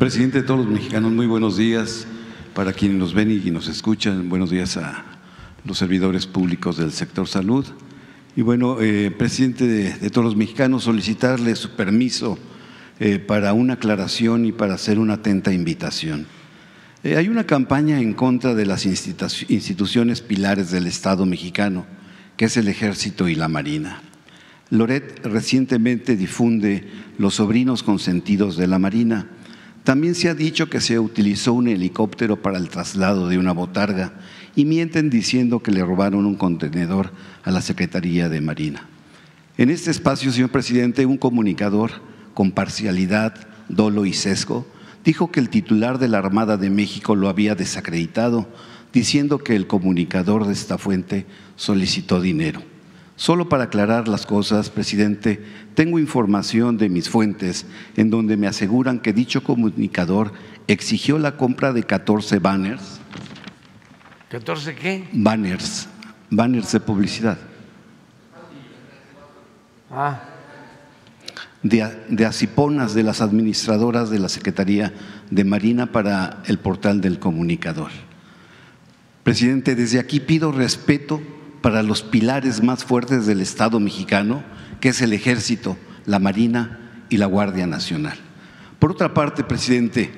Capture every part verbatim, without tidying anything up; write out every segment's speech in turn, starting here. Presidente de todos los mexicanos, muy buenos días para quienes nos ven y nos escuchan. Buenos días a los servidores públicos del sector salud. Y bueno, eh, presidente de, de todos los mexicanos, solicitarle su permiso eh, para una aclaración y para hacer una atenta invitación. Eh, hay una campaña en contra de las instituciones pilares del Estado mexicano, que es el Ejército y la Marina. Loret recientemente difunde Los Sobrinos Consentidos de la Marina. También se ha dicho que se utilizó un helicóptero para el traslado de una botarga y mienten diciendo que le robaron un contenedor a la Secretaría de Marina. En este espacio, señor presidente, un comunicador con parcialidad, dolo y sesgo dijo que el titular de la Armada de México lo había desacreditado, diciendo que el comunicador de esta fuente solicitó dinero. Solo para aclarar las cosas, presidente, tengo información de mis fuentes en donde me aseguran que dicho comunicador exigió la compra de catorce banners. ¿catorce qué? Banners, banners de publicidad. Ah. De, de asiponas de las administradoras de la Secretaría de Marina para el portal del comunicador. Presidente, desde aquí pido respeto para los pilares más fuertes del Estado mexicano, que es el Ejército, la Marina y la Guardia Nacional. Por otra parte, presidente,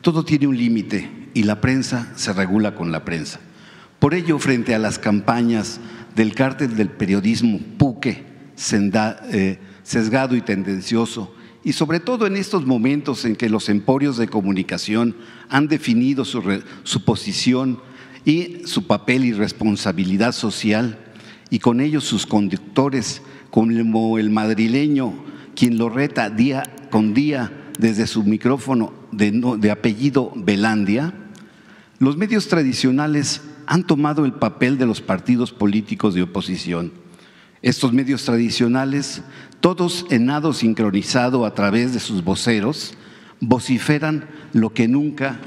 todo tiene un límite y la prensa se regula con la prensa. Por ello, frente a las campañas del cártel del periodismo puque, sesgado y tendencioso, y sobre todo en estos momentos en que los emporios de comunicación han definido su, re, su posición y su papel y responsabilidad social, y con ellos sus conductores, como el madrileño, quien lo reta día con día desde su micrófono de, no, de apellido Velandia, los medios tradicionales han tomado el papel de los partidos políticos de oposición. Estos medios tradicionales, todos en nado sincronizado a través de sus voceros, vociferan lo que nunca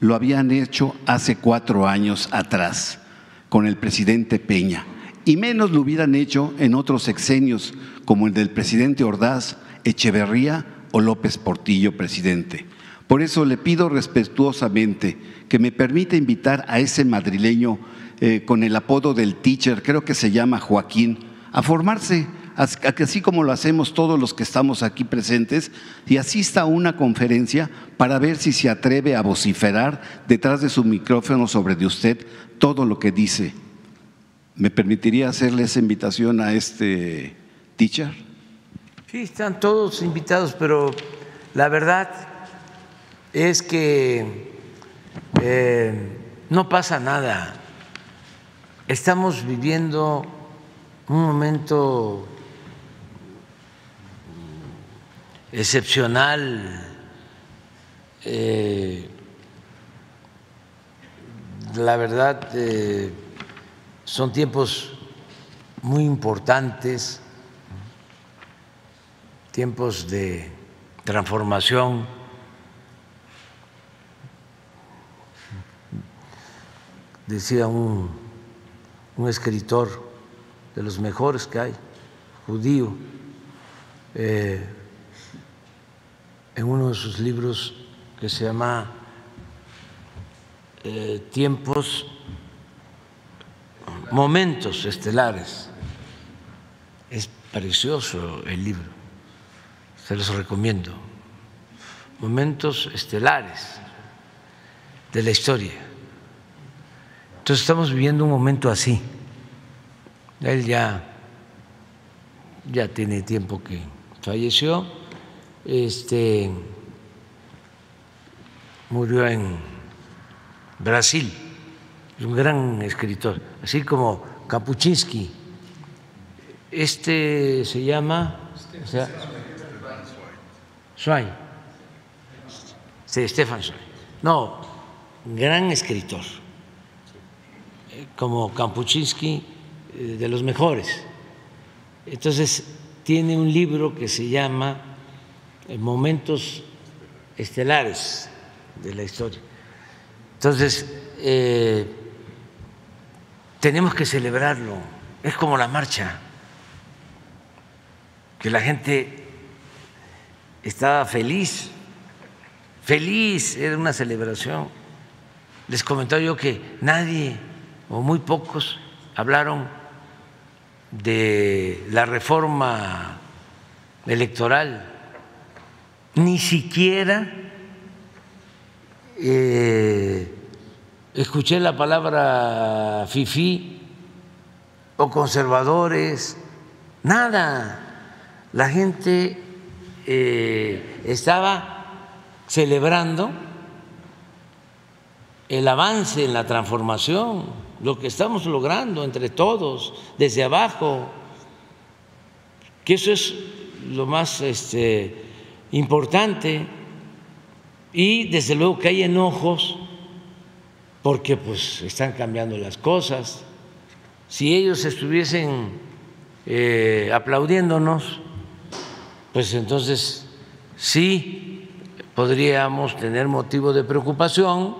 lo habían hecho hace cuatro años atrás con el presidente Peña, y menos lo hubieran hecho en otros sexenios como el del presidente Ordaz, Echeverría o López Portillo, presidente. Por eso le pido respetuosamente que me permita invitar a ese madrileño eh, con el apodo del teacher, creo que se llama Joaquín, a formarse, así como lo hacemos todos los que estamos aquí presentes, y asista a una conferencia para ver si se atreve a vociferar detrás de su micrófono sobre de usted todo lo que dice. ¿Me permitiría hacerle esa invitación a este teacher? Sí, están todos invitados, pero la verdad es que eh, no pasa nada. Estamos viviendo un momento excepcional, eh, la verdad eh, son tiempos muy importantes, tiempos de transformación, decía un, un escritor de los mejores que hay, judío, eh, en uno de sus libros que se llama eh, Tiempos, Momentos Estelares. Es precioso el libro, se los recomiendo. Momentos Estelares de la Historia. Entonces estamos viviendo un momento así. Él ya, ya tiene tiempo que falleció. Este, murió en Brasil, es un gran escritor, así como Kapuściński. Este se llama, o sea, Zweig. Sí, Stefan Zweig. No, gran escritor, como Kapuściński, de los mejores. Entonces, tiene un libro que se llama Momentos Estelares de la Historia. Entonces, eh, tenemos que celebrarlo. Es como la marcha, que la gente estaba feliz feliz, era una celebración. Les comentaba yo que nadie o muy pocos hablaron de la reforma electoral, ni siquiera eh, escuché la palabra fifí o conservadores, nada. La gente eh, estaba celebrando el avance en la transformación, lo que estamos logrando entre todos, desde abajo, que eso es lo más este, importante. Y desde luego que hay enojos porque pues están cambiando las cosas. Si ellos estuviesen eh, aplaudiéndonos, pues entonces sí podríamos tener motivo de preocupación,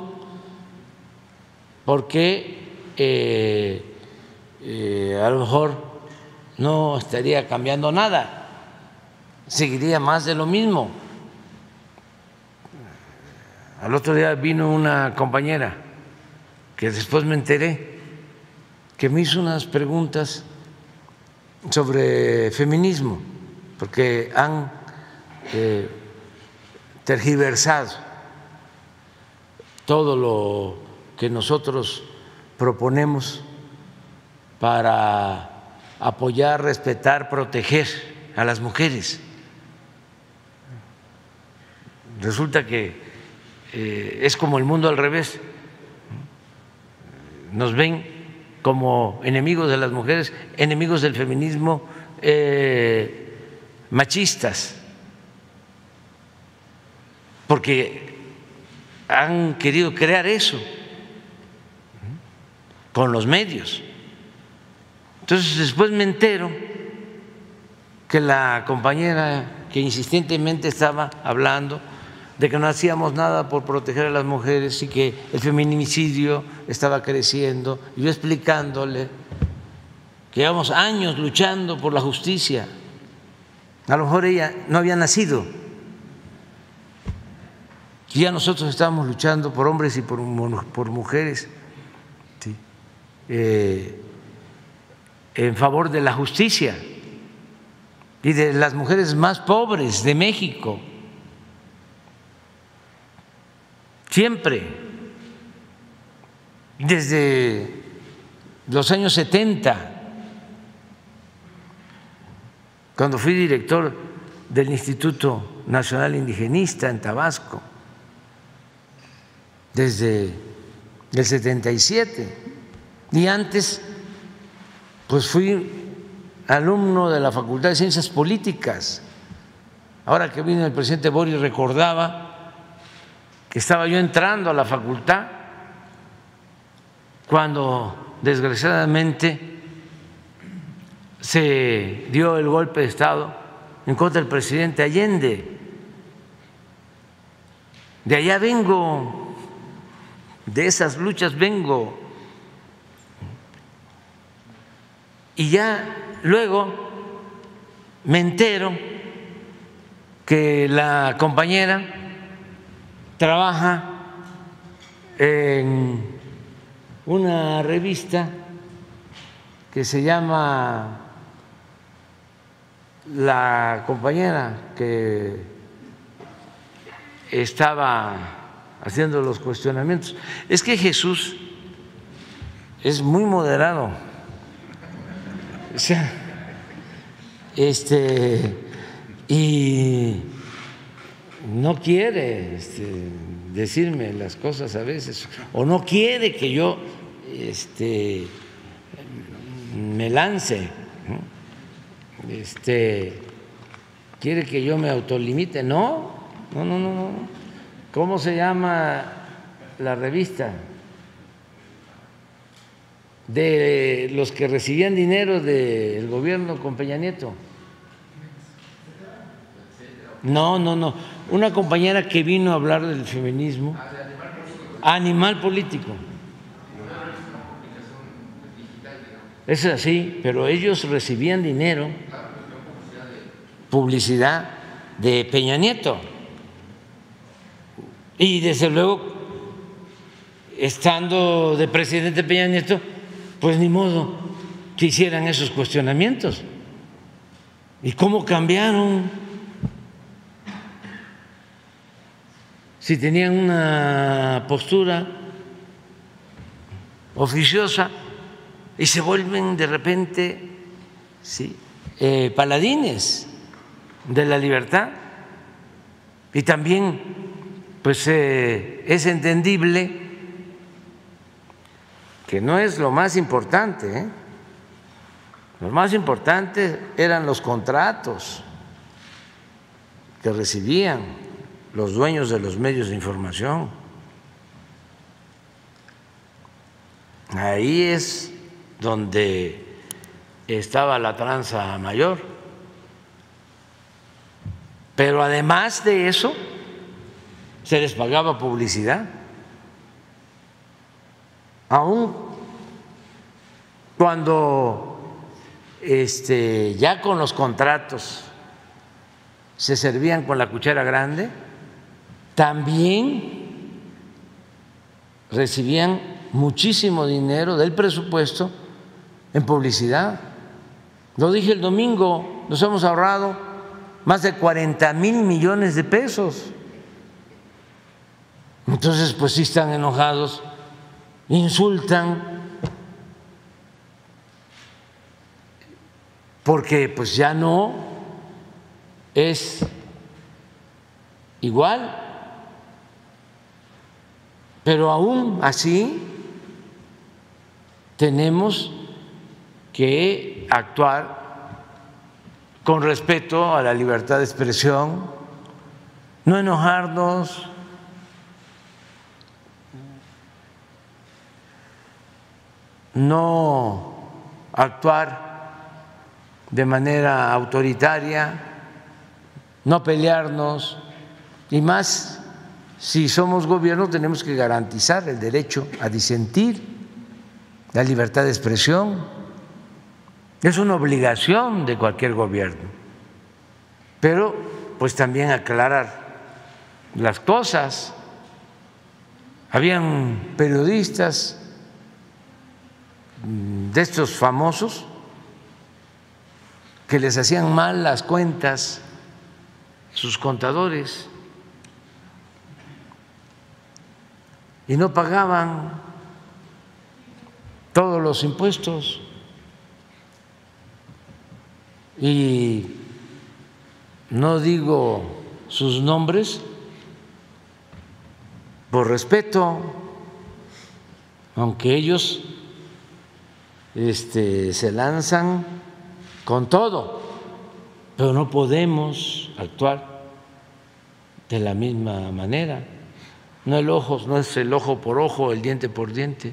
porque eh, eh, a lo mejor no estaría cambiando nada, seguiría más de lo mismo. Al otro día vino una compañera que después me enteré que me hizo unas preguntas sobre feminismo, porque han eh, tergiversado todo lo que nosotros proponemos para apoyar, respetar, proteger a las mujeres. Resulta que eh, es como el mundo al revés, nos ven como enemigos de las mujeres, enemigos del feminismo, eh, machistas, porque han querido crear eso con los medios. Entonces después me entero que la compañera que insistentemente estaba hablando de que no hacíamos nada por proteger a las mujeres y que el feminicidio estaba creciendo, y yo explicándole que llevamos años luchando por la justicia. A lo mejor ella no había nacido, y ya nosotros estábamos luchando por hombres y por, por mujeres, sí, eh, en favor de la justicia y de las mujeres más pobres de México, siempre, desde los años setenta. Cuando fui director del Instituto Nacional Indigenista en Tabasco, desde el setenta y siete, y antes pues fui alumno de la Facultad de Ciencias Políticas. Ahora que vino el presidente Boris, recordaba que estaba yo entrando a la facultad cuando desgraciadamente se dio el golpe de Estado en contra del presidente Allende. De allá vengo, de esas luchas vengo. Y ya luego me entero que la compañera trabaja en una revista que se llama la compañera que estaba haciendo los cuestionamientos. Es que Jesús es muy moderado. O sea, este, y no quiere este, decirme las cosas a veces, o no quiere que yo este, me lance. Este, ¿quiere que yo me autolimite? No, no, no, no, no. ¿Cómo se llama la revista? De los que recibían dinero del gobierno con Peña Nieto. No, no, no. Una compañera que vino a hablar del feminismo. Animal Político. Es así, pero ellos recibían dinero, publicidad de Peña Nieto. Y desde luego, estando de presidente Peña Nieto, pues ni modo que hicieran esos cuestionamientos. ¿Y cómo cambiaron? Si tenían una postura oficiosa y se vuelven de repente ¿sí? eh, paladines de la libertad. Y también pues eh, es entendible que no es lo más importante, ¿eh? Lo más importante eran los contratos que recibían los dueños de los medios de información. Ahí es donde estaba la tranza mayor. Pero además de eso, se les pagaba publicidad. Aún cuando este, ya con los contratos se servían con la cuchara grande, también recibían muchísimo dinero del presupuesto en publicidad. Lo dije el domingo, nos hemos ahorrado más de cuarenta mil millones de pesos. Entonces, pues sí están enojados, insultan, porque pues ya no es igual. Pero aún así tenemos que actuar con respeto a la libertad de expresión, no enojarnos. No actuar de manera autoritaria, no pelearnos, y más si somos gobierno tenemos que garantizar el derecho a disentir, la libertad de expresión. Es una obligación de cualquier gobierno, pero pues también aclarar las cosas. Habían periodistas de estos famosos que les hacían mal las cuentas sus contadores y no pagaban todos los impuestos, y no digo sus nombres por respeto, aunque ellos Este, se lanzan con todo, pero no podemos actuar de la misma manera. No el ojo, no es el ojo por ojo, el diente por diente.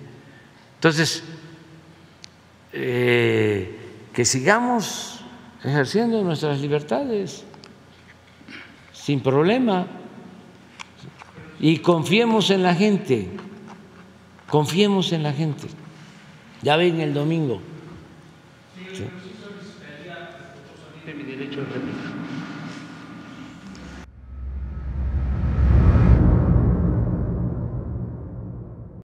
Entonces, eh, que sigamos ejerciendo nuestras libertades sin problema y confiemos en la gente, confiemos en la gente. Ya ven el domingo. Sí.